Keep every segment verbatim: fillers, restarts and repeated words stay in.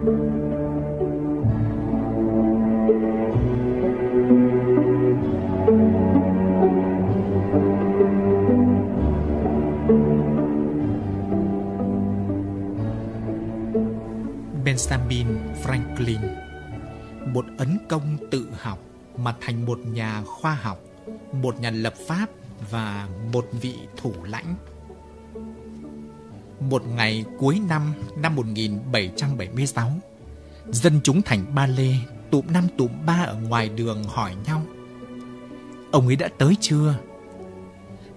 Benjamin Franklin, một ấn công tự học mà thành một nhà khoa học, một nhà lập pháp và một vị thủ lãnh. Một ngày cuối năm năm một nghìn bảy trăm bảy mươi sáu, dân chúng thành Ba Lê tụm năm tụm ba ở ngoài đường hỏi nhau: ông ấy đã tới chưa?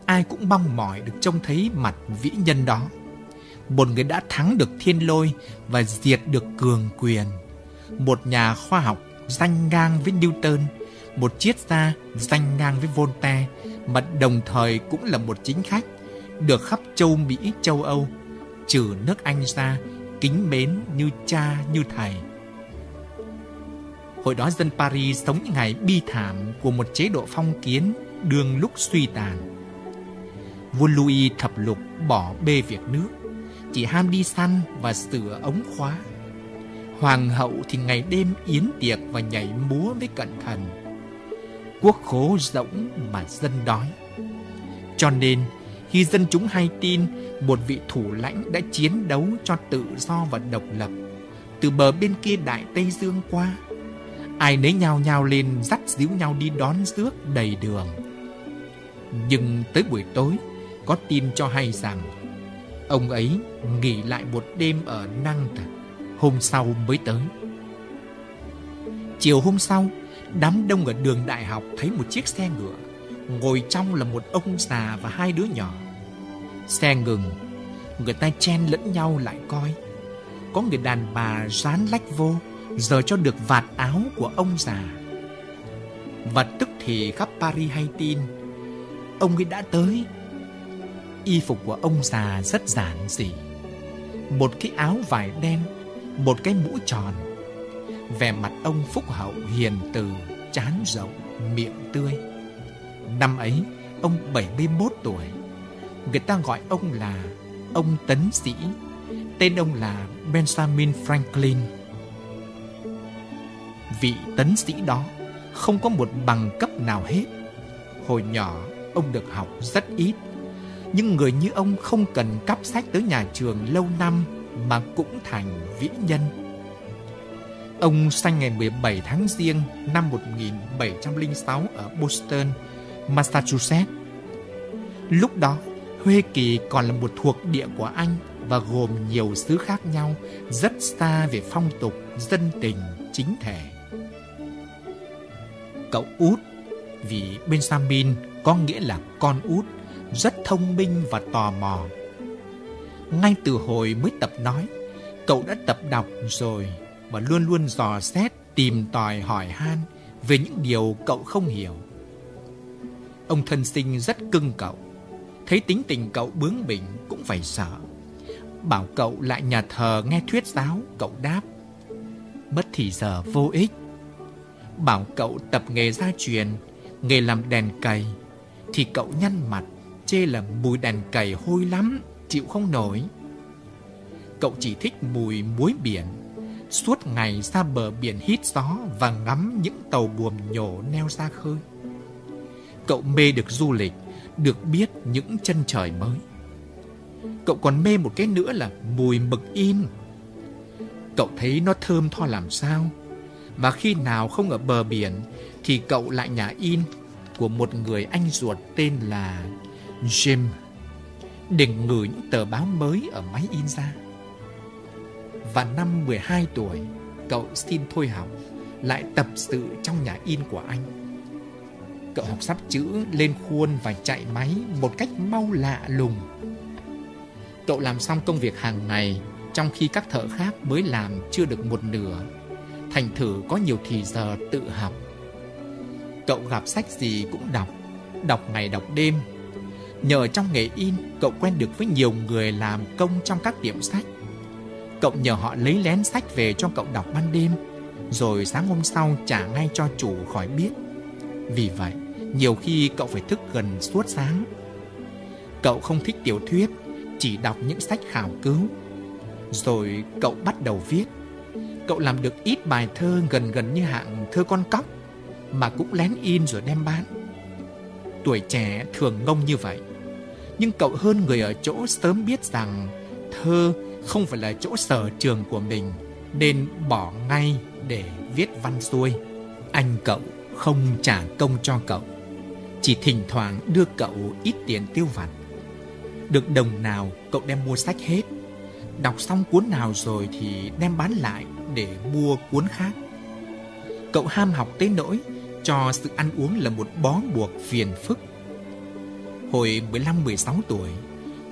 Ai cũng mong mỏi được trông thấy mặt vĩ nhân đó, một người đã thắng được thiên lôi và diệt được cường quyền, một nhà khoa học danh ngang với Newton, một triết gia danh ngang với Voltaire, mà đồng thời cũng là một chính khách được khắp châu Mỹ, châu Âu, trừ nước Anh ra, kính mến như cha như thầy. Hồi đó dân Paris sống những ngày bi thảm của một chế độ phong kiến đương lúc suy tàn. Vua Louis thập lục bỏ bê việc nước, chỉ ham đi săn và sửa ống khóa. Hoàng hậu thì ngày đêm yến tiệc và nhảy múa với cận thần. Quốc khố rỗng mà dân đói. Cho nên khi dân chúng hay tin một vị thủ lãnh đã chiến đấu cho tự do và độc lập từ bờ bên kia Đại Tây Dương qua, ai nấy nhao nhao lên dắt díu nhau đi đón rước đầy đường. Nhưng tới buổi tối có tin cho hay rằng ông ấy nghỉ lại một đêm ở Nantes, hôm sau mới tới. Chiều hôm sau, đám đông ở đường đại học thấy một chiếc xe ngựa, ngồi trong là một ông già và hai đứa nhỏ. Xe ngừng, người ta chen lẫn nhau lại coi. Có người đàn bà rán lách vô, giờ cho được vạt áo của ông già. Và tức thì khắp Paris hay tin ông ấy đã tới. Y phục của ông già rất giản dị, một cái áo vải đen, một cái mũ tròn. Vẻ mặt ông phúc hậu hiền từ, trán rộng, miệng tươi. Năm ấy ông bảy mươi mốt tuổi. Người ta gọi ông là ông tấn sĩ. Tên ông là Benjamin Franklin. Vị tấn sĩ đó không có một bằng cấp nào hết. Hồi nhỏ ông được học rất ít, nhưng người như ông không cần cắp sách tới nhà trường lâu năm mà cũng thành vĩ nhân. Ông sanh ngày mười bảy tháng Giêng năm một nghìn bảy trăm lẻ sáu ở Boston, Massachusetts. Lúc đó, Huê Kỳ còn là một thuộc địa của Anh và gồm nhiều xứ khác nhau, rất xa về phong tục, dân tình, chính thể. Cậu út, vì Benjamin có nghĩa là con út, rất thông minh và tò mò. Ngay từ hồi mới tập nói, cậu đã tập đọc rồi và luôn luôn dò xét, tìm tòi hỏi han về những điều cậu không hiểu. Ông thân sinh rất cưng cậu, thấy tính tình cậu bướng bỉnh cũng phải sợ. Bảo cậu lại nhà thờ nghe thuyết giáo, cậu đáp: mất thì giờ vô ích. Bảo cậu tập nghề gia truyền, nghề làm đèn cầy, thì cậu nhăn mặt, chê là mùi đèn cầy hôi lắm, chịu không nổi. Cậu chỉ thích mùi muối biển, suốt ngày ra bờ biển hít gió và ngắm những tàu buồm nhổ neo ra khơi. Cậu mê được du lịch, được biết những chân trời mới. Cậu còn mê một cái nữa là mùi mực in. Cậu thấy nó thơm tho làm sao, và khi nào không ở bờ biển thì cậu lại nhà in của một người anh ruột tên là Jim để ngửi những tờ báo mới ở máy in ra. Và năm mười hai tuổi, cậu xin thôi học, lại tập sự trong nhà in của anh. Cậu học sắp chữ, lên khuôn và chạy máy một cách mau lạ lùng. Cậu làm xong công việc hàng ngày, trong khi các thợ khác mới làm chưa được một nửa. Thành thử có nhiều thì giờ tự học. Cậu gặp sách gì cũng đọc, đọc ngày đọc đêm. Nhờ trong nghề in, cậu quen được với nhiều người làm công trong các tiệm sách. Cậu nhờ họ lấy lén sách về cho cậu đọc ban đêm, rồi sáng hôm sau trả ngay cho chủ khỏi biết. Vì vậy, nhiều khi cậu phải thức gần suốt sáng. Cậu không thích tiểu thuyết, chỉ đọc những sách khảo cứu. Rồi cậu bắt đầu viết. cậu làm được ít bài thơ gần gần như hạng thơ con cóc mà cũng lén in rồi đem bán. Tuổi trẻ thường ngông như vậy, nhưng cậu hơn người ở chỗ sớm biết rằng thơ không phải là chỗ sở trường của mình, nên bỏ ngay để viết văn xuôi. Anh cậu không trả công cho cậu, chỉ thỉnh thoảng đưa cậu ít tiền tiêu vặt. Được đồng nào cậu đem mua sách hết, đọc xong cuốn nào rồi thì đem bán lại để mua cuốn khác. Cậu ham học tới nỗi cho sự ăn uống là một bó buộc phiền phức. Hồi mười lăm mười sáu tuổi,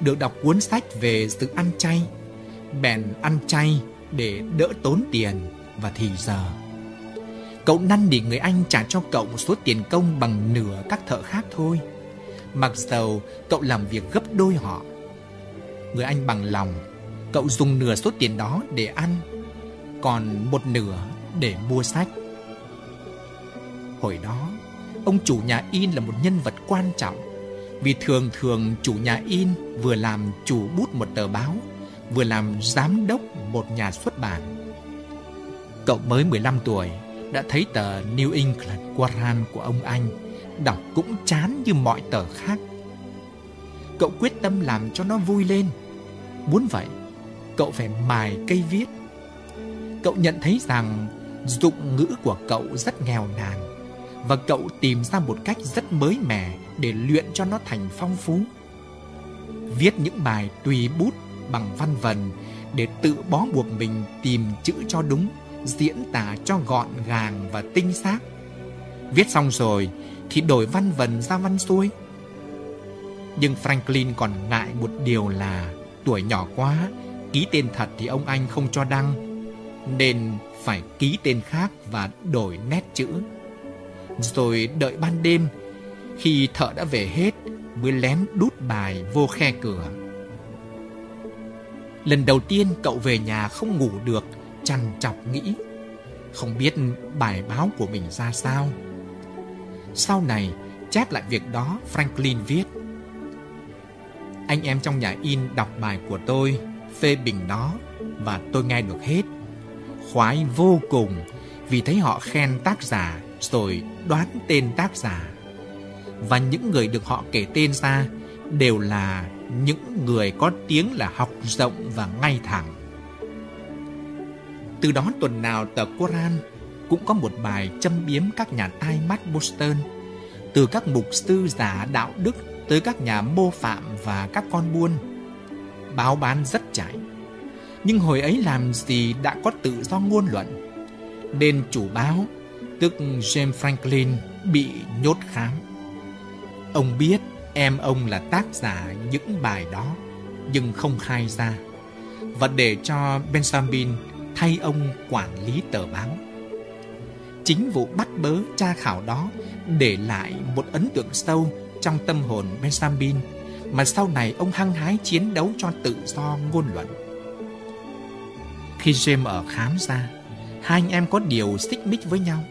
được đọc cuốn sách về sự ăn chay, bèn ăn chay để đỡ tốn tiền và thì giờ. Cậu năn nỉ người anh trả cho cậu một số tiền công bằng nửa các thợ khác thôi, mặc dầu cậu làm việc gấp đôi họ. Người anh bằng lòng, cậu dùng nửa số tiền đó để ăn, còn một nửa để mua sách. Hồi đó, ông chủ nhà in là một nhân vật quan trọng, vì thường thường chủ nhà in vừa làm chủ bút một tờ báo, vừa làm giám đốc một nhà xuất bản. Cậu mới mười lăm tuổi đã thấy tờ New England Courant của ông anh, đọc cũng chán như mọi tờ khác. Cậu quyết tâm làm cho nó vui lên. Muốn vậy, cậu phải mài cây viết. Cậu nhận thấy rằng dụng ngữ của cậu rất nghèo nàn, và cậu tìm ra một cách rất mới mẻ để luyện cho nó thành phong phú. Viết những bài tùy bút bằng văn vần để tự bó buộc mình tìm chữ cho đúng, diễn tả cho gọn gàng và tinh xác. Viết xong rồi thì đổi văn vần ra văn xuôi. Nhưng Franklin còn ngại một điều là tuổi nhỏ quá, ký tên thật thì ông anh không cho đăng, nên phải ký tên khác và đổi nét chữ. Rồi đợi ban đêm, khi thợ đã về hết, mới lén đút bài vô khe cửa. Lần đầu tiên cậu về nhà không ngủ được, trằn trọc nghĩ không biết bài báo của mình ra sao. Sau này chép lại việc đó, Franklin viết: anh em trong nhà in đọc bài của tôi, phê bình nó, và tôi nghe được hết, khoái vô cùng vì thấy họ khen tác giả rồi đoán tên tác giả. Và những người được họ kể tên ra đều là những người có tiếng là học rộng và ngay thẳng. Từ đó tuần nào tờ Koran cũng có một bài châm biếm các nhà tai mắt Boston, từ các mục sư giả đạo đức tới các nhà mô phạm và các con buôn. Báo bán rất chạy, nhưng hồi ấy làm gì đã có tự do ngôn luận, nên chủ báo, tức James Franklin, bị nhốt khám. Ông biết em ông là tác giả những bài đó, nhưng không khai ra, và để cho Benjamin thay ông quản lý tờ báo. Chính vụ bắt bớ tra khảo đó để lại một ấn tượng sâu trong tâm hồn Benjamin, mà sau này ông hăng hái chiến đấu cho tự do ngôn luận. Khi James ở khám ra, hai anh em có điều xích mích với nhau,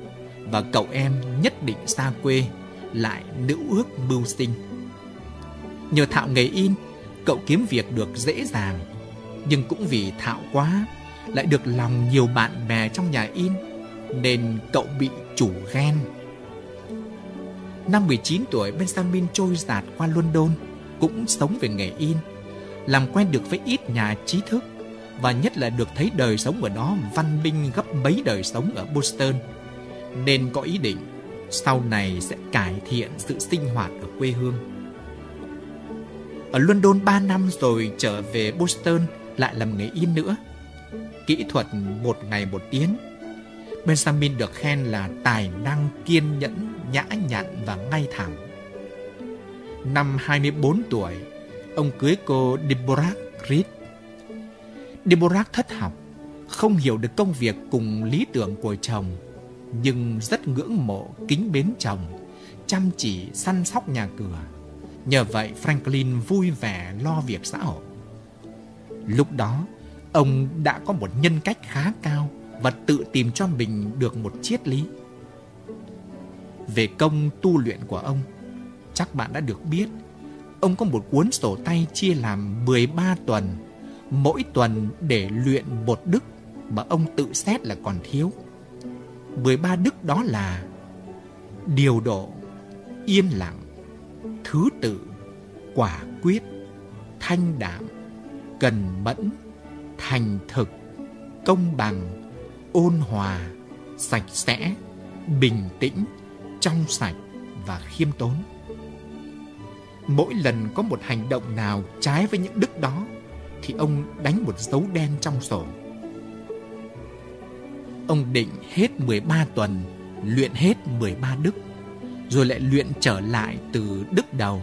và cậu em nhất định xa quê, lại nữ ước mưu sinh. Nhờ thạo nghề in, cậu kiếm việc được dễ dàng, nhưng cũng vì thạo quá, lại được lòng nhiều bạn bè trong nhà in, nên cậu bị chủ ghen. Năm mười chín tuổi, Benjamin trôi dạt qua London, cũng sống về nghề in, làm quen được với ít nhà trí thức, và nhất là được thấy đời sống ở đó văn minh gấp mấy đời sống ở Boston, nên có ý định sau này sẽ cải thiện sự sinh hoạt ở quê hương. Ở London ba năm rồi trở về Boston lại làm nghề in nữa, kỹ thuật một ngày một tiếng. Benjamin được khen là tài năng, kiên nhẫn, nhã nhặn và ngay thẳng. Năm hai mươi bốn tuổi, ông cưới cô Deborah Reed. Deborah thất học, không hiểu được công việc cùng lý tưởng của chồng, nhưng rất ngưỡng mộ, kính mến chồng, chăm chỉ săn sóc nhà cửa. Nhờ vậy Franklin vui vẻ lo việc xã hội. Lúc đó, ông đã có một nhân cách khá cao và tự tìm cho mình được một triết lý. Về công tu luyện của ông, chắc bạn đã được biết, ông có một cuốn sổ tay chia làm mười ba tuần, mỗi tuần để luyện một đức, mà ông tự xét là còn thiếu. mười ba đức đó là điều độ, yên lặng, thứ tự, quả quyết, thanh đạm, cần mẫn, thành thực, công bằng, ôn hòa, sạch sẽ, bình tĩnh, trong sạch và khiêm tốn. Mỗi lần có một hành động nào trái với những đức đó thì ông đánh một dấu đen trong sổ. Ông định hết mười ba tuần, luyện hết mười ba đức, rồi lại luyện trở lại từ đức đầu.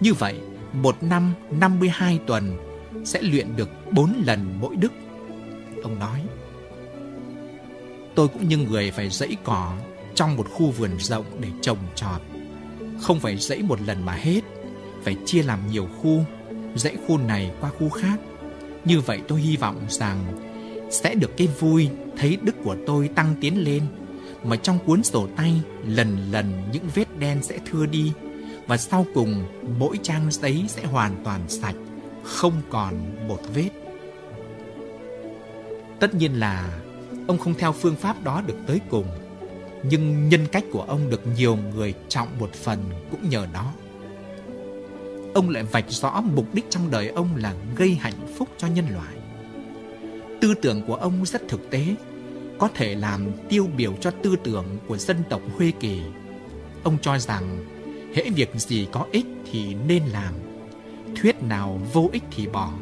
Như vậy, một năm năm mươi hai tuần sẽ luyện được bốn lần mỗi đức. Ông nói, tôi cũng như người phải giẫy cỏ trong một khu vườn rộng để trồng trọt. Không phải giẫy một lần mà hết, phải chia làm nhiều khu, giẫy khu này qua khu khác. Như vậy tôi hy vọng rằng sẽ được cái vui thấy đức của tôi tăng tiến lên, mà trong cuốn sổ tay lần lần những vết đen sẽ thưa đi, và sau cùng mỗi trang giấy sẽ hoàn toàn sạch, không còn một vết. Tất nhiên là ông không theo phương pháp đó được tới cùng, nhưng nhân cách của ông được nhiều người trọng một phần cũng nhờ đó. Ông lại vạch rõ mục đích trong đời ông là gây hạnh phúc cho nhân loại. Tư tưởng của ông rất thực tế, có thể làm tiêu biểu cho tư tưởng của dân tộc Huê Kỳ. Ông cho rằng hễ việc gì có ích thì nên làm, thuyết nào vô ích thì bỏ.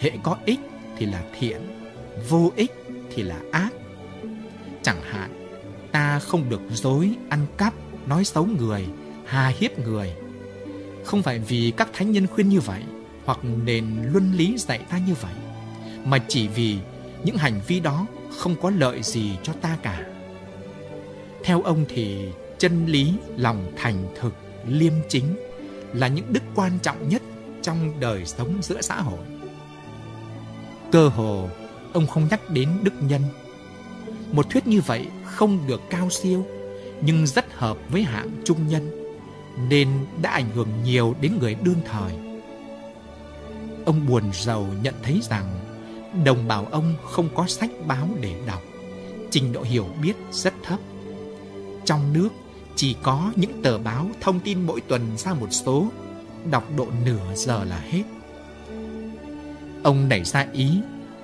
Hễ có ích thì là thiện, vô ích thì là ác. Chẳng hạn, ta không được dối, ăn cắp, nói xấu người, hà hiếp người. Không phải vì các thánh nhân khuyên như vậy, hoặc nền luân lý dạy ta như vậy, mà chỉ vì những hành vi đó không có lợi gì cho ta cả. Theo ông thì chân lý, lòng thành thực, liêm chính là những đức quan trọng nhất trong đời sống giữa xã hội. Cơ hồ ông không nhắc đến đức nhân. Một thuyết như vậy không được cao siêu, nhưng rất hợp với hạng trung nhân, nên đã ảnh hưởng nhiều đến người đương thời. Ông buồn rầu nhận thấy rằng đồng bào ông không có sách báo để đọc, trình độ hiểu biết rất thấp. Trong nước chỉ có những tờ báo thông tin mỗi tuần ra một số, đọc độ nửa giờ là hết. Ông nảy ra ý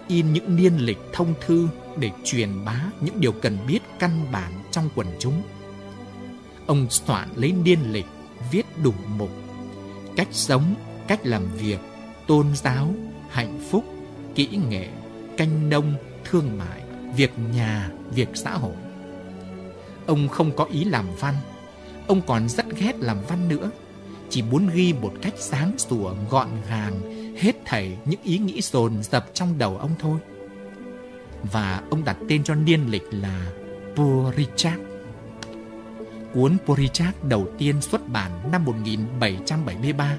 in những niên lịch thông thư để truyền bá những điều cần biết căn bản trong quần chúng. Ông soạn lấy niên lịch viết đủ mục: cách sống, cách làm việc, tôn giáo, hạnh phúc, kỹ nghệ, canh nông, thương mại, việc nhà, việc xã hội. Ông không có ý làm văn, ông còn rất ghét làm văn nữa, chỉ muốn ghi một cách sáng sủa, gọn gàng hết thảy những ý nghĩ dồn dập trong đầu ông thôi. Và ông đặt tên cho niên lịch là Poor Richard. Cuốn Poor Richard đầu tiên xuất bản năm một nghìn bảy trăm bảy mươi ba,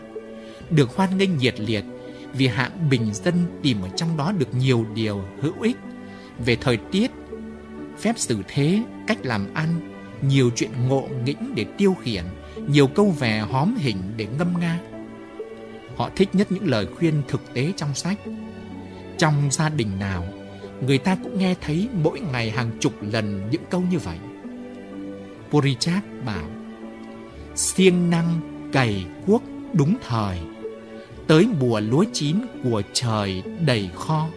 được hoan nghênh nhiệt liệt vì hạng bình dân tìm ở trong đó được nhiều điều hữu ích về thời tiết, phép xử thế, cách làm ăn, nhiều chuyện ngộ nghĩnh để tiêu khiển, nhiều câu vè hóm hỉnh để ngâm nga. Họ thích nhất những lời khuyên thực tế trong sách. Trong gia đình nào, người ta cũng nghe thấy mỗi ngày hàng chục lần những câu như vậy. Poor Richard bảo: siêng năng cày cuốc đúng thời, tới mùa lúa chín của trời đầy kho.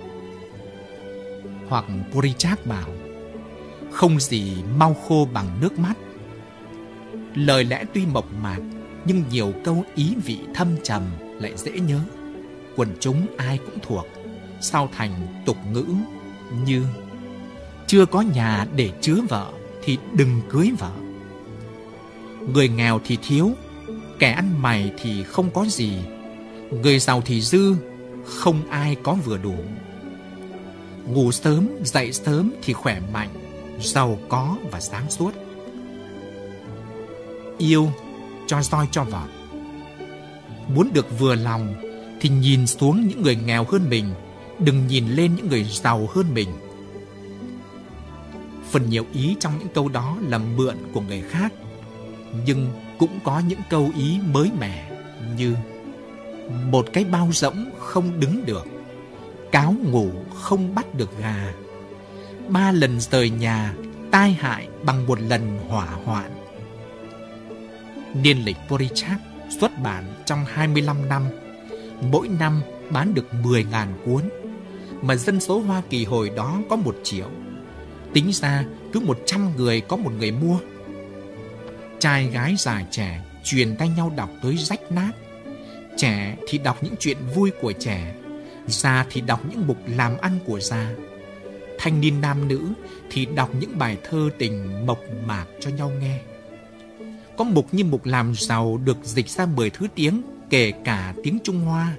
Hoặc Poor Richard bảo: không gì mau khô bằng nước mắt. Lời lẽ tuy mộc mạc, nhưng nhiều câu ý vị thâm trầm lại dễ nhớ, quần chúng ai cũng thuộc, sao thành tục ngữ như: chưa có nhà để chứa vợ thì đừng cưới vợ, người nghèo thì thiếu, kẻ ăn mày thì không có gì, người giàu thì dư, không ai có vừa đủ. Ngủ sớm, dậy sớm thì khỏe mạnh, giàu có và sáng suốt. Yêu cho roi cho vọt. Muốn được vừa lòng thì nhìn xuống những người nghèo hơn mình, đừng nhìn lên những người giàu hơn mình. Phần nhiều ý trong những câu đó là mượn của người khác, nhưng cũng có những câu ý mới mẻ như: một cái bao rỗng không đứng được, cáo ngủ không bắt được gà, ba lần rời nhà tai hại bằng một lần hỏa hoạn. Niên lịch Poor Richard xuất bản trong hai mươi lăm năm, mỗi năm bán được mười nghìn cuốn, mà dân số Hoa Kỳ hồi đó có một triệu. Tính ra cứ một trăm người có một người mua. Trai gái già trẻ truyền tay nhau đọc tới rách nát. Trẻ thì đọc những chuyện vui của trẻ, già thì đọc những mục làm ăn của già. Thanh niên nam nữ thì đọc những bài thơ tình mộc mạc cho nhau nghe. Có mục như mục làm giàu được dịch ra mười thứ tiếng, kể cả tiếng Trung Hoa.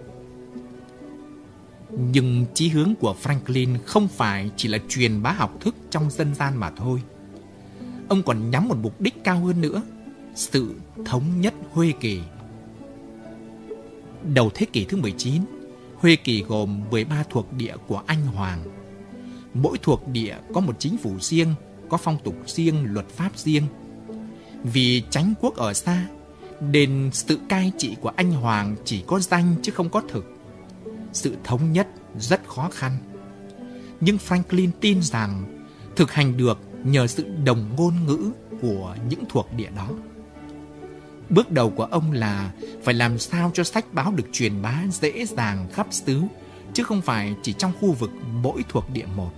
Nhưng chí hướng của Franklin không phải chỉ là truyền bá học thức trong dân gian mà thôi. Ông còn nhắm một mục đích cao hơn nữa: sự thống nhất Huê Kỳ. Đầu thế kỷ thứ mười chín, Huê Kỳ gồm mười ba thuộc địa của Anh Hoàng. Mỗi thuộc địa có một chính phủ riêng, có phong tục riêng, luật pháp riêng. Vì chánh quốc ở xa, nên sự cai trị của Anh Hoàng chỉ có danh chứ không có thực. Sự thống nhất rất khó khăn. Nhưng Franklin tin rằng thực hành được nhờ sự đồng ngôn ngữ của những thuộc địa đó. Bước đầu của ông là phải làm sao cho sách báo được truyền bá dễ dàng khắp xứ, chứ không phải chỉ trong khu vực mỗi thuộc địa một.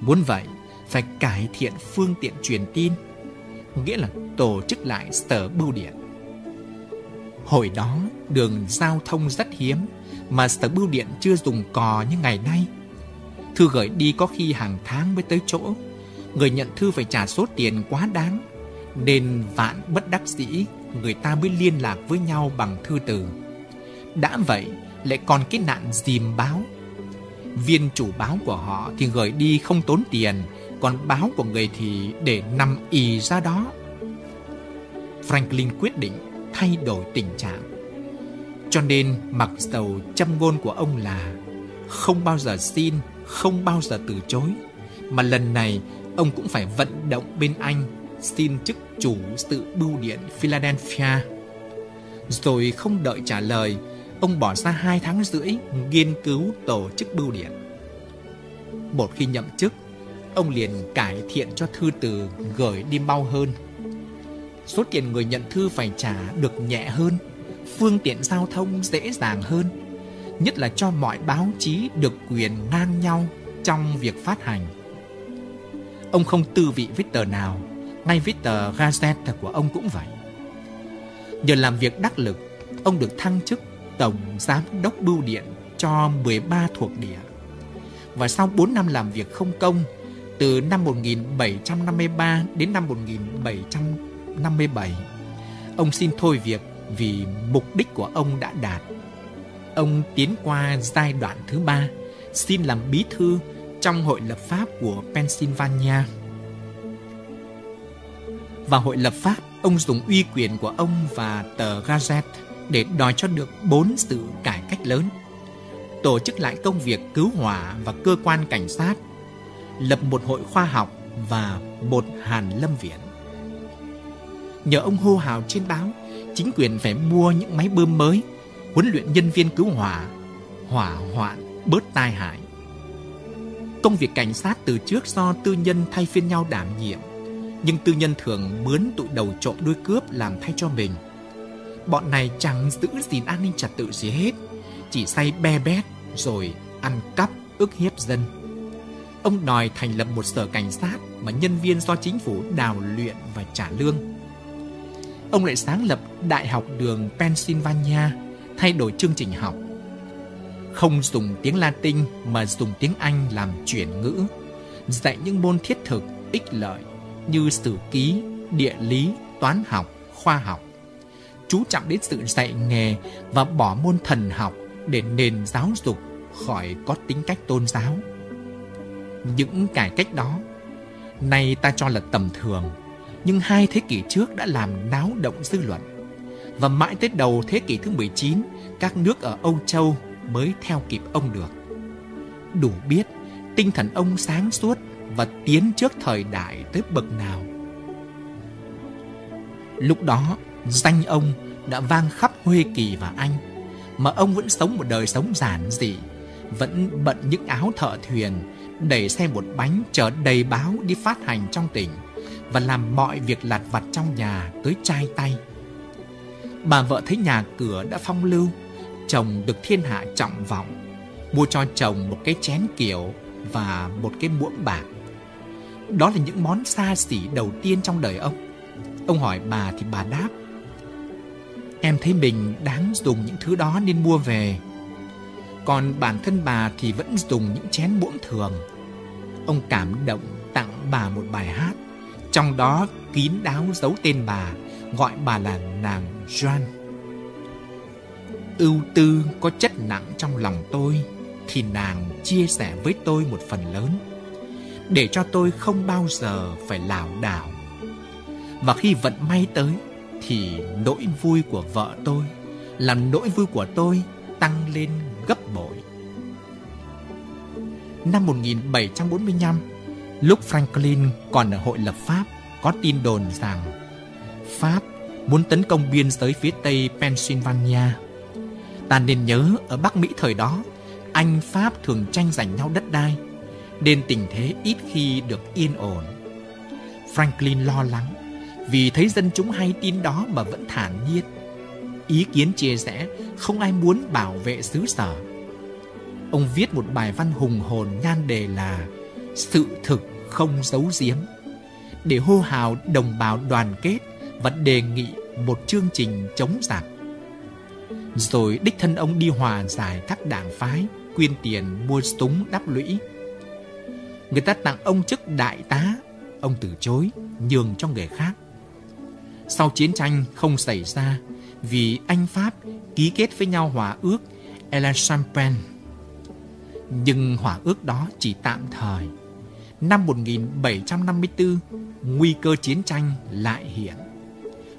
Muốn vậy, phải cải thiện phương tiện truyền tin, nghĩa là tổ chức lại sở bưu điện. Hồi đó, đường giao thông rất hiếm, mà sở bưu điện chưa dùng cò như ngày nay. Thư gửi đi có khi hàng tháng mới tới chỗ, người nhận thư phải trả số tiền quá đáng, nên vạn bất đắc dĩ người ta mới liên lạc với nhau bằng thư từ. Đã vậy, lại còn cái nạn dìm báo. Viên chủ báo của họ thì gửi đi không tốn tiền, còn báo của người thì để nằm ì ra đó. Franklin quyết định thay đổi tình trạng. Cho nên mặc dầu châm ngôn của ông là không bao giờ xin, không bao giờ từ chối, mà lần này ông cũng phải vận động bên Anh xin chức chủ sự bưu điện Philadelphia. Rồi không đợi trả lời, ông bỏ ra hai tháng rưỡi nghiên cứu tổ chức bưu điện. Một khi nhậm chức, ông liền cải thiện cho thư từ gửi đi mau hơn. Số tiền người nhận thư phải trả được nhẹ hơn, phương tiện giao thông dễ dàng hơn, nhất là cho mọi báo chí được quyền ngang nhau trong việc phát hành. Ông không tư vị với tờ nào, ngay với tờ Gazette của ông cũng vậy. Nhờ làm việc đắc lực, ông được thăng chức tổng giám đốc bưu điện cho mười ba thuộc địa. Và sau bốn năm làm việc không công, từ năm một nghìn bảy trăm năm mươi ba đến năm một nghìn bảy trăm năm mươi bảy, ông xin thôi việc vì mục đích của ông đã đạt. Ông tiến qua giai đoạn thứ ba, xin làm bí thư trong hội lập pháp của Pennsylvania. Và hội lập pháp, ông dùng uy quyền của ông và tờ Gazette để đòi cho được bốn sự cải cách lớn: tổ chức lại công việc cứu hỏa và cơ quan cảnh sát, lập một hội khoa học và một hàn lâm viện. Nhờ ông hô hào trên báo, chính quyền phải mua những máy bơm mới, huấn luyện nhân viên cứu hỏa, hỏa hoạn bớt tai hại. Công việc cảnh sát từ trước do tư nhân thay phiên nhau đảm nhiệm, nhưng tư nhân thường mướn tụi đầu trộm đuôi cướp làm thay cho mình. Bọn này chẳng giữ gìn an ninh trật tự gì hết, chỉ say be bét rồi ăn cắp, ức hiếp dân. Ông đòi thành lập một sở cảnh sát mà nhân viên do chính phủ đào luyện và trả lương. Ông lại sáng lập Đại học đường Pennsylvania, thay đổi chương trình học. Không dùng tiếng Latin mà dùng tiếng Anh làm chuyển ngữ, dạy những môn thiết thực, ích lợi như sử ký, địa lý, toán học, khoa học. Chú trọng đến sự dạy nghề và bỏ môn thần học để nền giáo dục khỏi có tính cách tôn giáo. Những cải cách đó, nay ta cho là tầm thường, nhưng hai thế kỷ trước đã làm náo động dư luận. Và mãi tới đầu thế kỷ thứ mười chín, các nước ở Âu Châu mới theo kịp ông được. Đủ biết tinh thần ông sáng suốt và tiến trước thời đại tới bậc nào. Lúc đó, danh ông đã vang khắp Huê Kỳ và Anh, mà ông vẫn sống một đời sống giản dị, vẫn bận những áo thợ thuyền, đẩy xe một bánh chở đầy báo đi phát hành trong tỉnh và làm mọi việc lặt vặt trong nhà tới chai tay. Bà vợ thấy nhà cửa đã phong lưu, chồng được thiên hạ trọng vọng, mua cho chồng một cái chén kiệu và một cái muỗng bạc. Đó là những món xa xỉ đầu tiên trong đời ông. Ông hỏi bà thì bà đáp: "Em thấy mình đáng dùng những thứ đó nên mua về." Còn bản thân bà thì vẫn dùng những chén muỗng thường. Ông cảm động tặng bà một bài hát, trong đó kín đáo giấu tên bà, gọi bà là nàng Joan. Ưu tư có chất nặng trong lòng tôi thì nàng chia sẻ với tôi một phần lớn, để cho tôi không bao giờ phải lảo đảo. Và khi vận may tới thì nỗi vui của vợ tôi làm nỗi vui của tôi tăng lên gấp bội. Năm một nghìn bảy trăm bốn mươi lăm, lúc Franklin còn ở hội lập pháp, có tin đồn rằng Pháp muốn tấn công biên giới phía tây Pennsylvania. Ta nên nhớ ở Bắc Mỹ thời đó, Anh Pháp thường tranh giành nhau đất đai, nên tình thế ít khi được yên ổn. Franklin lo lắng vì thấy dân chúng hay tin đó mà vẫn thản nhiên. Ý kiến chia rẽ, không ai muốn bảo vệ xứ sở. Ông viết một bài văn hùng hồn nhan đề là "Sự thực không giấu giếm", để hô hào đồng bào đoàn kết và đề nghị một chương trình chống giặc. Rồi đích thân ông đi hòa giải các đảng phái, quyên tiền mua súng đắp lũy. Người ta tặng ông chức đại tá, ông từ chối, nhường cho người khác. Sau chiến tranh không xảy ra vì Anh Pháp ký kết với nhau hòa ước Elan-Champagne. Nhưng hòa ước đó chỉ tạm thời. Năm một nghìn bảy trăm năm mươi tư, nguy cơ chiến tranh lại hiện.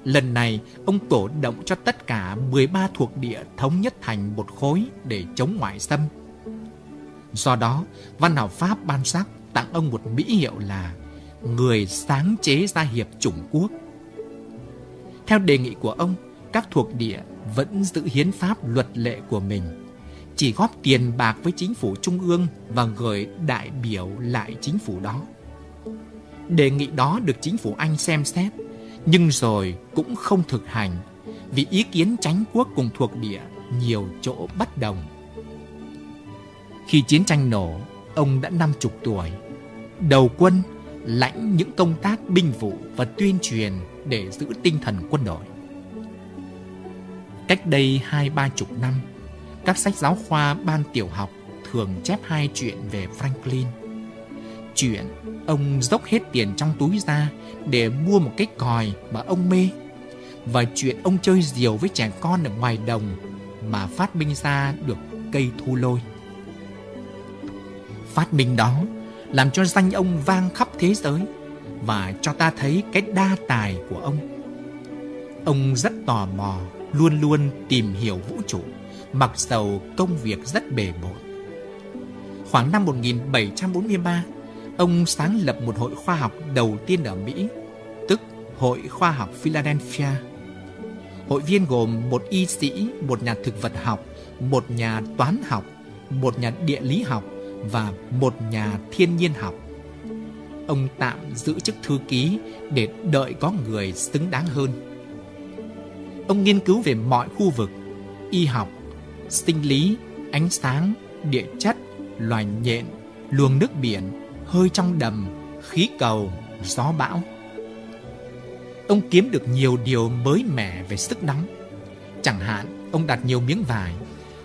Lần này, ông cổ động cho tất cả mười ba thuộc địa thống nhất thành một khối để chống ngoại xâm. Do đó, văn học Pháp ban sắc tặng ông một mỹ hiệu là người sáng chế ra hiệp chủng quốc. Theo đề nghị của ông, các thuộc địa vẫn giữ hiến pháp luật lệ của mình, chỉ góp tiền bạc với chính phủ trung ương và gửi đại biểu lại chính phủ đó. Đề nghị đó được chính phủ Anh xem xét, nhưng rồi cũng không thực hành vì ý kiến tránh quốc cùng thuộc địa nhiều chỗ bất đồng. Khi chiến tranh nổ, ông đã năm chục tuổi, đầu quân lãnh những công tác binh vụ và tuyên truyền để giữ tinh thần quân đội. Cách đây hai ba chục năm, các sách giáo khoa ban tiểu học thường chép hai chuyện về Franklin. Chuyện ông dốc hết tiền trong túi ra để mua một cái còi mà ông mê, và chuyện ông chơi diều với trẻ con ở ngoài đồng mà phát minh ra được cây thu lôi. Phát minh đó làm cho danh ông vang khắp thế giới và cho ta thấy cái đa tài của ông. Ông rất tò mò, luôn luôn tìm hiểu vũ trụ, mặc dầu công việc rất bề bộn. Khoảng năm một nghìn bảy trăm bốn mươi ba, ông sáng lập một hội khoa học đầu tiên ở Mỹ, tức Hội Khoa học Philadelphia. Hội viên gồm một y sĩ, một nhà thực vật học, một nhà toán học, một nhà địa lý học và một nhà thiên nhiên học. Ông tạm giữ chức thư ký để đợi có người xứng đáng hơn. Ông nghiên cứu về mọi khu vực: y học, sinh lý, ánh sáng, địa chất, loài nhện, luồng nước biển, hơi trong đầm, khí cầu, gió bão. Ông kiếm được nhiều điều mới mẻ về sức nóng. Chẳng hạn, ông đặt nhiều miếng vải,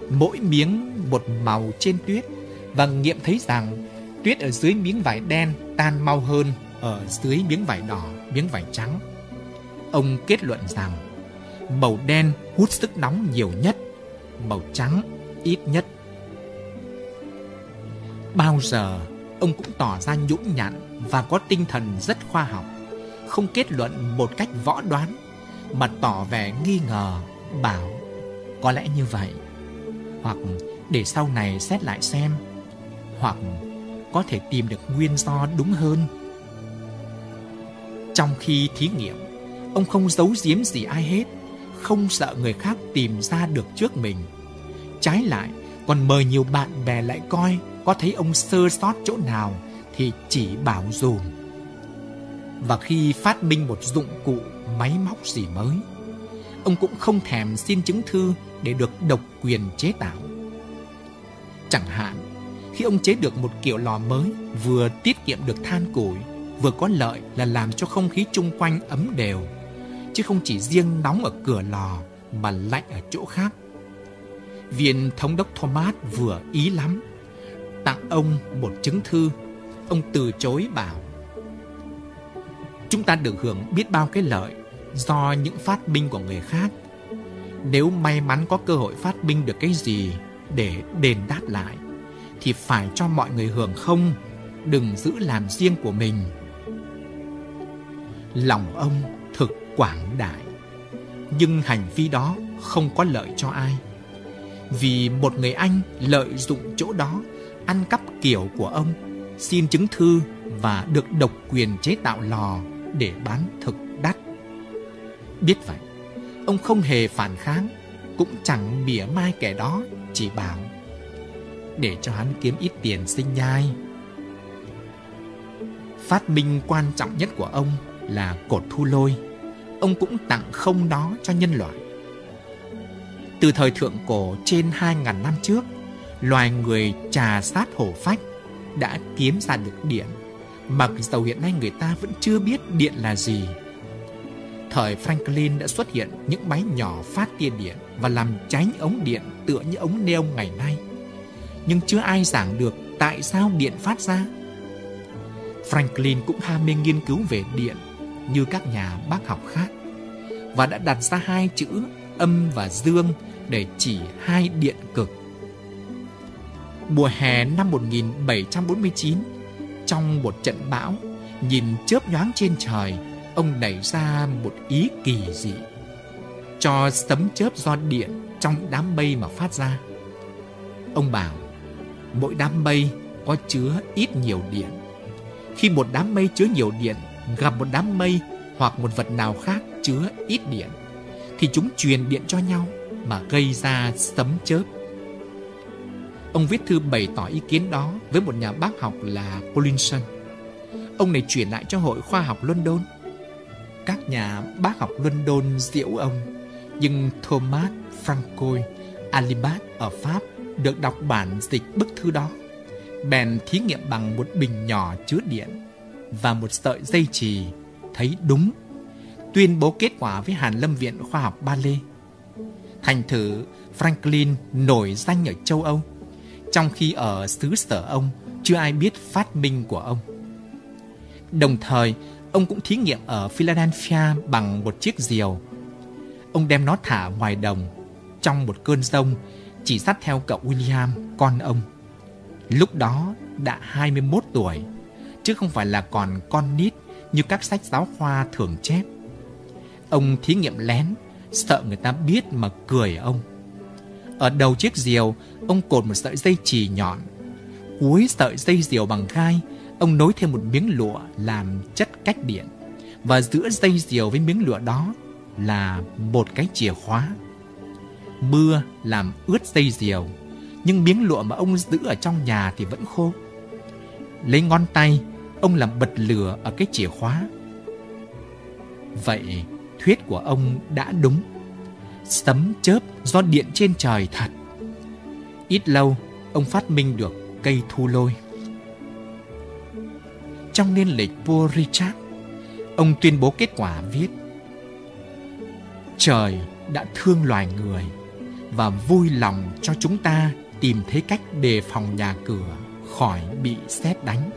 mỗi miếng một màu trên tuyết, và nghiệm thấy rằng tuyết ở dưới miếng vải đen tan mau hơn ở dưới miếng vải đỏ, miếng vải trắng. Ông kết luận rằng màu đen hút sức nóng nhiều nhất, màu trắng ít nhất. Bao giờ ông cũng tỏ ra nhũn nhặn và có tinh thần rất khoa học, không kết luận một cách võ đoán mà tỏ vẻ nghi ngờ, bảo có lẽ như vậy, hoặc để sau này xét lại xem, hoặc có thể tìm được nguyên do đúng hơn. Trong khi thí nghiệm, ông không giấu giếm gì ai hết, không sợ người khác tìm ra được trước mình. Trái lại, còn mời nhiều bạn bè lại coi có thấy ông sơ sót chỗ nào thì chỉ bảo dùm. Và khi phát minh một dụng cụ máy móc gì mới, ông cũng không thèm xin chứng thư để được độc quyền chế tạo. Chẳng hạn, khi ông chế được một kiểu lò mới vừa tiết kiệm được than củi, vừa có lợi là làm cho không khí chung quanh ấm đều, chứ không chỉ riêng nóng ở cửa lò mà lạnh ở chỗ khác. Viên thống đốc Thomas vừa ý lắm, tặng ông một chứng thư. Ông từ chối bảo: chúng ta được hưởng biết bao cái lợi do những phát minh của người khác. Nếu may mắn có cơ hội phát minh được cái gì để đền đáp lại thì phải cho mọi người hưởng không, đừng giữ làm riêng của mình. Lòng ông thực quảng đại, nhưng hành vi đó không có lợi cho ai. Vì một người Anh lợi dụng chỗ đó, ăn cắp kiểu của ông, xin chứng thư và được độc quyền chế tạo lò để bán thực đắt. Biết vậy, ông không hề phản kháng, cũng chẳng mỉa mai kẻ đó, chỉ bảo để cho hắn kiếm ít tiền sinh nhai. Phát minh quan trọng nhất của ông là cột thu lôi, ông cũng tặng không nó cho nhân loại. Từ thời thượng cổ trên hai nghìn năm trước, loài người trà sát hổ phách đã kiếm ra được điện, mặc dầu hiện nay người ta vẫn chưa biết điện là gì. Thời Franklin đã xuất hiện những máy nhỏ phát tia điện và làm cháy ống điện tựa như ống neo ngày nay, nhưng chưa ai giảng được tại sao điện phát ra. Franklin cũng ham mê nghiên cứu về điện như các nhà bác học khác, và đã đặt ra hai chữ âm và dương để chỉ hai điện cực. Mùa hè năm một nghìn bảy trăm bốn mươi chín, trong một trận bão, nhìn chớp nhoáng trên trời, ông nảy ra một ý kỳ dị: cho sấm chớp do điện trong đám mây mà phát ra. Ông bảo mỗi đám mây có chứa ít nhiều điện. Khi một đám mây chứa nhiều điện gặp một đám mây hoặc một vật nào khác chứa ít điện thì chúng truyền điện cho nhau mà gây ra sấm chớp. Ông viết thư bày tỏ ý kiến đó với một nhà bác học là Collinson. Ông này chuyển lại cho Hội Khoa học London. Các nhà bác học London giễu ông, nhưng Thomas Francois, Alibad ở Pháp được đọc bản dịch bức thư đó, bèn thí nghiệm bằng một bình nhỏ chứa điện và một sợi dây chì, thấy đúng, tuyên bố kết quả với Hàn Lâm Viện Khoa học Ba Lê. Thành thử Franklin nổi danh ở châu Âu, trong khi ở xứ sở ông chưa ai biết phát minh của ông. Đồng thời, ông cũng thí nghiệm ở Philadelphia bằng một chiếc diều. Ông đem nó thả ngoài đồng, trong một cơn giông chỉ dắt theo cậu William, con ông. Lúc đó đã hai mươi mốt tuổi, chứ không phải là còn con nít như các sách giáo khoa thường chép. Ông thí nghiệm lén, sợ người ta biết mà cười ông. Ở đầu chiếc diều, ông cột một sợi dây chì nhọn. Cuối sợi dây diều bằng gai, ông nối thêm một miếng lụa làm chất cách điện, và giữa dây diều với miếng lụa đó là một cái chìa khóa. Mưa làm ướt dây diều, nhưng miếng lụa mà ông giữ ở trong nhà thì vẫn khô. Lấy ngón tay, ông làm bật lửa ở cái chìa khóa. Vậy thuyết của ông đã đúng, sấm chớp do điện trên trời thật. Ít lâu, ông phát minh được cây thu lôi. Trong niên lịch Poor Richard, ông tuyên bố kết quả viết: trời đã thương loài người và vui lòng cho chúng ta tìm thấy cách đề phòng nhà cửa khỏi bị sét đánh.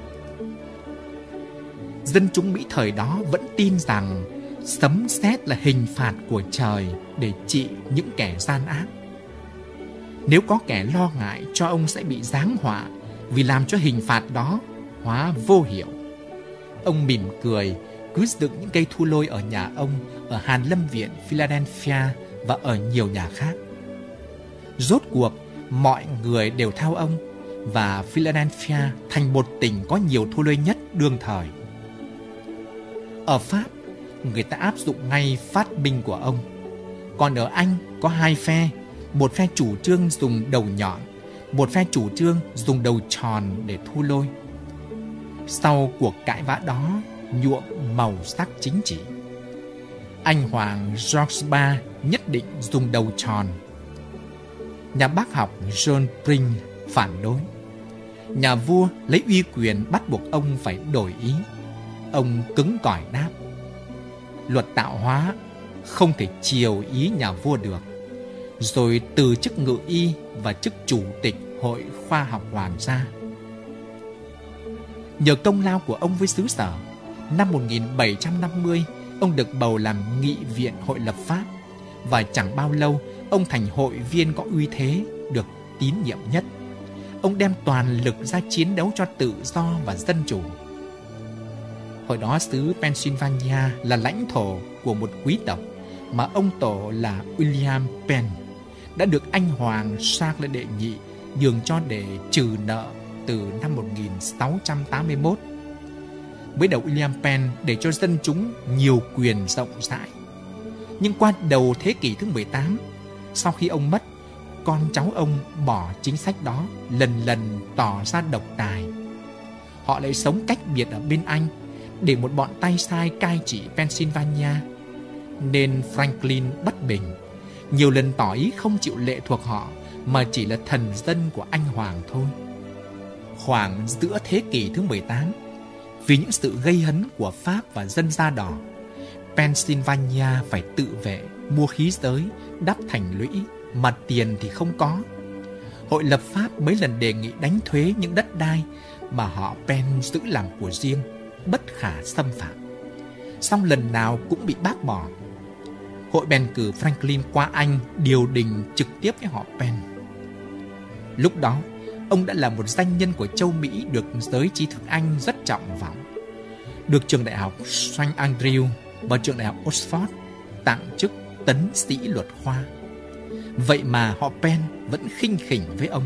Dân chúng Mỹ thời đó vẫn tin rằng sấm sét là hình phạt của trời để trị những kẻ gian ác. Nếu có kẻ lo ngại cho ông sẽ bị giáng họa vì làm cho hình phạt đó hóa vô hiệu, ông mỉm cười cứ dựng những cây thu lôi ở nhà ông, ở Hàn Lâm Viện Philadelphia và ở nhiều nhà khác. Rốt cuộc mọi người đều theo ông, và Philadelphia thành một tỉnh có nhiều thu lôi nhất đương thời. Ở Pháp, người ta áp dụng ngay phát minh của ông. Còn ở Anh có hai phe, một phe chủ trương dùng đầu nhọn một phe chủ trương dùng đầu tròn để thu lôi. Sau cuộc cãi vã đó nhuộm màu sắc chính trị, anh hoàng George ba nhất định dùng đầu tròn. Nhà bác học John Pringle phản đối. Nhà vua lấy uy quyền bắt buộc ông phải đổi ý. Ông cứng cỏi đáp: luật tạo hóa không thể chiều ý nhà vua được. Rồi từ chức ngự y và chức chủ tịch Hội Khoa học Hoàng gia. Nhờ công lao của ông với xứ sở, năm một nghìn bảy trăm năm mươi, ông được bầu làm nghị viện Hội lập pháp, và chẳng bao lâu ông thành hội viên có uy thế, được tín nhiệm nhất. Ông đem toàn lực ra chiến đấu cho tự do và dân chủ. Hồi đó xứ Pennsylvania là lãnh thổ của một quý tộc mà ông tổ là William Penn đã được anh hoàng Charles đệ nhị nhường cho để trừ nợ từ năm một nghìn sáu trăm tám mươi mốt. Mới đầu William Penn để cho dân chúng nhiều quyền rộng rãi, nhưng qua đầu thế kỷ thứ mười tám, sau khi ông mất, con cháu ông bỏ chính sách đó, lần lần tỏ ra độc tài. Họ lại sống cách biệt ở bên Anh để một bọn tay sai cai trị Pennsylvania. Nên Franklin bất bình, nhiều lần tỏ ý không chịu lệ thuộc họ mà chỉ là thần dân của anh hoàng thôi. Khoảng giữa thế kỷ thứ mười tám, vì những sự gây hấn của Pháp và dân da đỏ, Pennsylvania phải tự vệ, mua khí giới, đắp thành lũy, mà tiền thì không có. Hội lập pháp mấy lần đề nghị đánh thuế những đất đai mà họ Penn giữ làm của riêng, bất khả xâm phạm. Song lần nào cũng bị bác bỏ. Hội bèn cử Franklin qua Anh điều đình trực tiếp với họ Penn. Lúc đó, ông đã là một danh nhân của châu Mỹ được giới trí thức Anh rất trọng vọng. Được trường đại học Saint Andrew và trường đại học Oxford tặng chức tấn sĩ luật khoa. Vậy mà họ Penn vẫn khinh khỉnh với ông.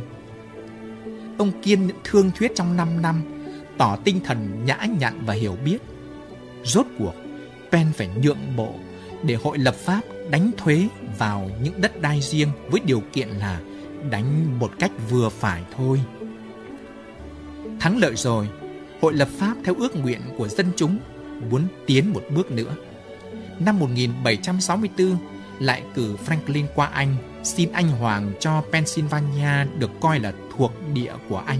Ông kiên nhẫn thương thuyết trong năm năm, tỏ tinh thần nhã nhặn và hiểu biết. Rốt cuộc, Penn phải nhượng bộ để hội lập pháp đánh thuế vào những đất đai riêng với điều kiện là đánh một cách vừa phải thôi. Thắng lợi rồi, hội lập pháp theo ước nguyện của dân chúng muốn tiến một bước nữa. Năm một nghìn bảy trăm sáu mươi tư, lại cử Franklin qua Anh xin anh hoàng cho Pennsylvania được coi là thuộc địa của Anh,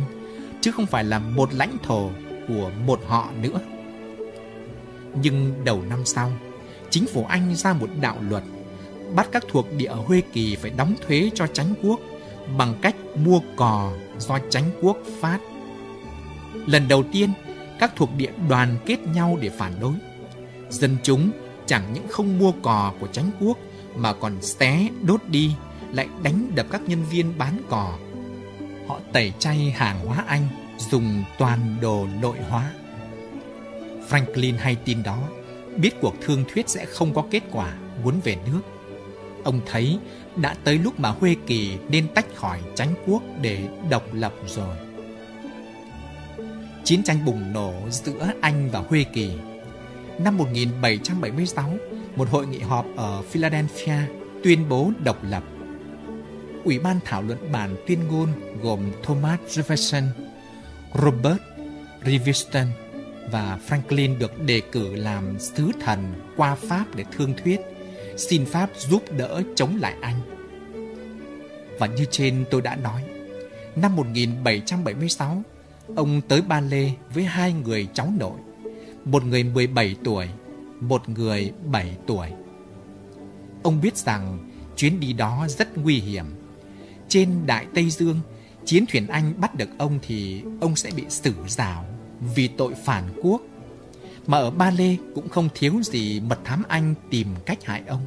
chứ không phải là một lãnh thổ của một họ nữa. Nhưng đầu năm sau, chính phủ Anh ra một đạo luật bắt các thuộc địa Hoa Kỳ phải đóng thuế cho Chánh quốc bằng cách mua cò do Chánh quốc phát. Lần đầu tiên, các thuộc địa đoàn kết nhau để phản đối. Dân chúng chẳng những không mua cò của Chánh quốc mà còn xé đốt đi, lại đánh đập các nhân viên bán cò. Họ tẩy chay hàng hóa Anh, dùng toàn đồ nội hóa. Franklin hay tin đó, biết cuộc thương thuyết sẽ không có kết quả, muốn về nước. Ông thấy đã tới lúc mà Hoa Kỳ nên tách khỏi Chánh quốc để độc lập rồi. Chiến tranh bùng nổ giữa Anh và Hoa Kỳ. Năm một nghìn bảy trăm bảy mươi sáu, một hội nghị họp ở Philadelphia tuyên bố độc lập. Ủy ban thảo luận bản tuyên ngôn gồm Thomas Jefferson, Robert Livingston và Franklin được đề cử làm sứ thần qua Pháp để thương thuyết, xin Pháp giúp đỡ chống lại Anh. Và như trên tôi đã nói, năm một nghìn bảy trăm bảy mươi sáu, ông tới Ba Lê với hai người cháu nội, một người mười bảy tuổi, một người bảy tuổi. Ông biết rằng chuyến đi đó rất nguy hiểm. Trên Đại Tây Dương, chiến thuyền Anh bắt được ông thì ông sẽ bị xử giảo vì tội phản quốc. Mà ở Ba Lê cũng không thiếu gì mật thám Anh tìm cách hại ông.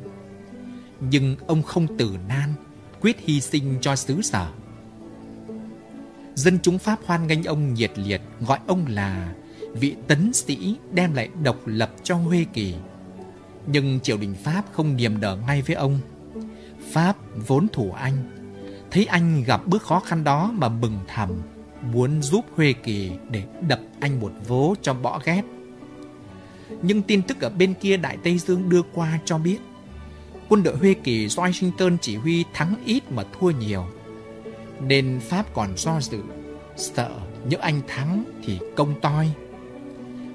Nhưng ông không tử nan, quyết hy sinh cho xứ sở. Dân chúng Pháp hoan nghênh ông nhiệt liệt, gọi ông là vị tấn sĩ đem lại độc lập cho Hoa Kỳ. Nhưng triều đình Pháp không niềm nở ngay với ông. Pháp vốn thù Anh, thấy Anh gặp bước khó khăn đó mà mừng thầm, muốn giúp Hoa Kỳ để đập Anh một vố cho bỏ ghét. Nhưng tin tức ở bên kia Đại Tây Dương đưa qua cho biết, quân đội Hoa Kỳ do Washington chỉ huy thắng ít mà thua nhiều. nên Pháp còn do dự, sợ nhỡ anh thắng thì công toi.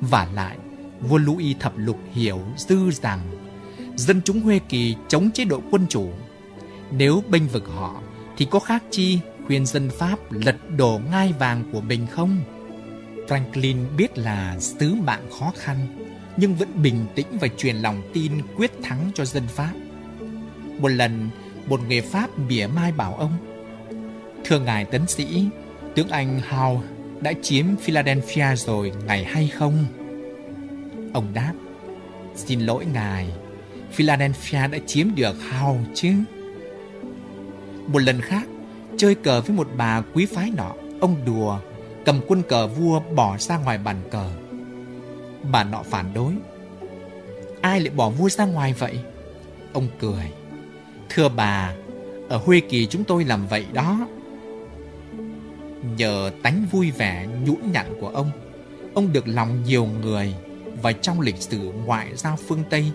Vả lại, vua Louis thập lục hiểu dư rằng dân chúng Huê Kỳ chống chế độ quân chủ, nếu bênh vực họ thì có khác chi khuyên dân Pháp lật đổ ngai vàng của mình không? Franklin biết là sứ mạng khó khăn, nhưng vẫn bình tĩnh và truyền lòng tin quyết thắng cho dân Pháp. Một lần, một người Pháp mỉa mai bảo ông: "Thưa ngài tấn sĩ, tướng Anh Howe đã chiếm Philadelphia rồi ngài hay không?" Ông đáp: "Xin lỗi ngài, Philadelphia đã chiếm được Howe chứ." Một lần khác, chơi cờ với một bà quý phái nọ, ông đùa cầm quân cờ vua bỏ ra ngoài bàn cờ. Bà nọ phản đối: "Ai lại bỏ vua ra ngoài vậy?" Ông cười: "Thưa bà, ở Huê Kỳ chúng tôi làm vậy đó." Nhờ tánh vui vẻ nhũn nhặn của ông, ông được lòng nhiều người, và trong lịch sử ngoại giao phương Tây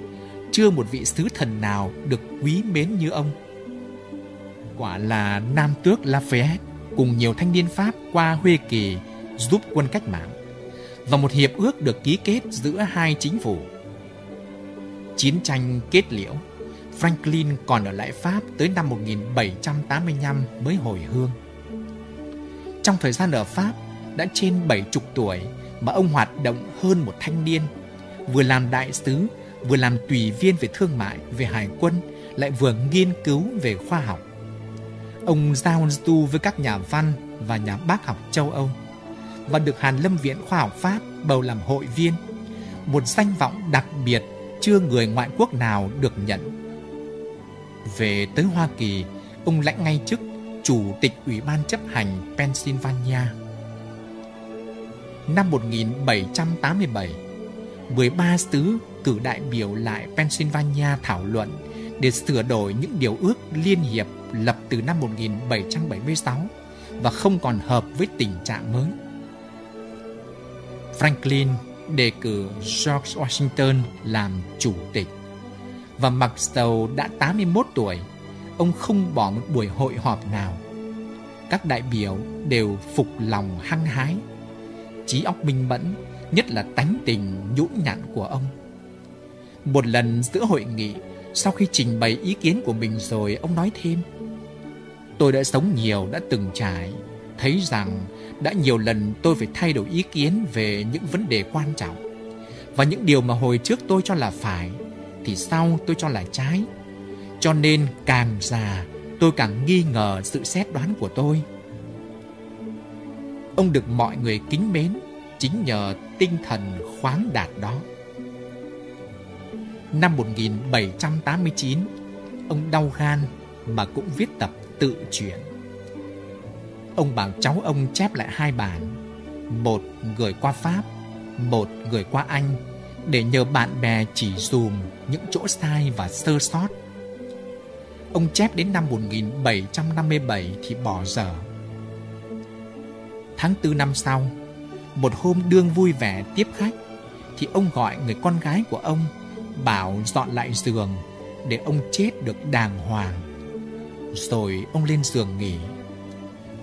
chưa một vị sứ thần nào được quý mến như ông. Quả là nam tước Lafayette cùng nhiều thanh niên Pháp qua Huê Kỳ giúp quân cách mạng, và một hiệp ước được ký kết giữa hai chính phủ. Chiến tranh kết liễu, Franklin còn ở lại Pháp tới năm một nghìn bảy trăm tám mươi lăm mới hồi hương. Trong thời gian ở Pháp, đã trên bảy mươi tuổi mà ông hoạt động hơn một thanh niên, vừa làm đại sứ, vừa làm tùy viên về thương mại, về hải quân, lại vừa nghiên cứu về khoa học. Ông giao du với các nhà văn và nhà bác học châu Âu, và được Hàn Lâm Viện Khoa học Pháp bầu làm hội viên, một danh vọng đặc biệt chưa người ngoại quốc nào được nhận. Về tới Hoa Kỳ, ông lãnh ngay chức Chủ tịch Ủy ban chấp hành Pennsylvania. Năm một nghìn bảy trăm tám mươi bảy, mười ba sứ cử đại biểu lại Pennsylvania thảo luận để sửa đổi những điều ước liên hiệp lập từ năm một nghìn bảy trăm bảy mươi sáu và không còn hợp với tình trạng mới. Franklin đề cử George Washington làm chủ tịch, và mặc dầu đã tám mươi mốt tuổi, ông không bỏ một buổi hội họp nào. Các đại biểu đều phục lòng hăng hái, trí óc minh mẫn, nhất là tánh tình nhũn nhặn của ông. Một lần giữa hội nghị, sau khi trình bày ý kiến của mình rồi, ông nói thêm: "Tôi đã sống nhiều, đã từng trải, thấy rằng đã nhiều lần tôi phải thay đổi ý kiến về những vấn đề quan trọng, và những điều mà hồi trước tôi cho là phải thì sau tôi cho là trái. Cho nên càng già tôi càng nghi ngờ sự xét đoán của tôi." Ông được mọi người kính mến chính nhờ tinh thần khoáng đạt đó. Năm một nghìn bảy trăm tám mươi chín, ông đau gan mà cũng viết tập tự truyện. Ông bảo cháu ông chép lại hai bản, một gửi qua Pháp, một gửi qua Anh, để nhờ bạn bè chỉ dùm những chỗ sai và sơ sót. Ông chép đến năm một nghìn bảy trăm năm mươi bảy thì bỏ dở. Tháng tư năm sau, một hôm đương vui vẻ tiếp khách, thì ông gọi người con gái của ông bảo dọn lại giường để ông chết được đàng hoàng. Rồi ông lên giường nghỉ.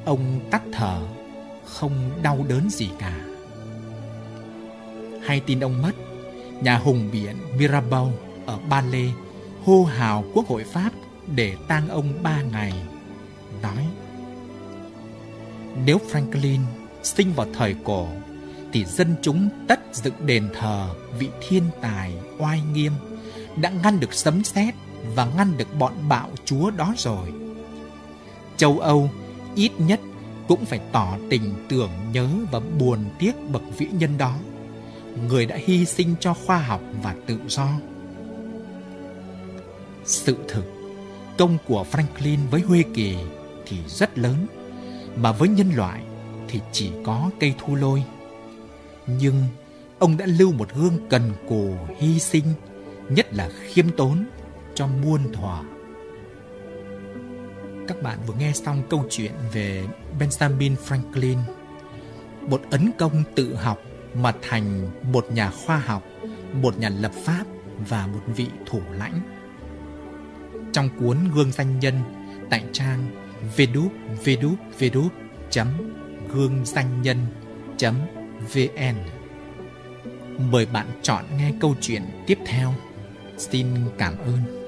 Ông tắt thở, không đau đớn gì cả. Hay tin ông mất, nhà hùng biện Mirabeau ở Ba Lê hô hào Quốc hội Pháp để tang ông ba ngày, nói: "Nếu Franklin sinh vào thời cổ thì dân chúng tất dựng đền thờ vị thiên tài oai nghiêm, đã ngăn được sấm sét và ngăn được bọn bạo chúa đó rồi. Châu Âu ít nhất cũng phải tỏ tình tưởng nhớ và buồn tiếc bậc vĩ nhân đó, người đã hy sinh cho khoa học và tự do." Sự thực, công của Franklin với Huê Kỳ thì rất lớn, mà với nhân loại thì chỉ có cây thu lôi. Nhưng ông đã lưu một gương cần cù hy sinh, nhất là khiêm tốn, cho muôn thuở. Các bạn vừa nghe xong câu chuyện về Benjamin Franklin, một ấn công tự học mà thành một nhà khoa học, một nhà lập pháp và một vị thủ lãnh. Trong cuốn Gương Danh Nhân tại trang vê đút vê đút vê đút chấm gương danh nhân chấm vê en. Mời bạn chọn nghe câu chuyện tiếp theo. Xin cảm ơn.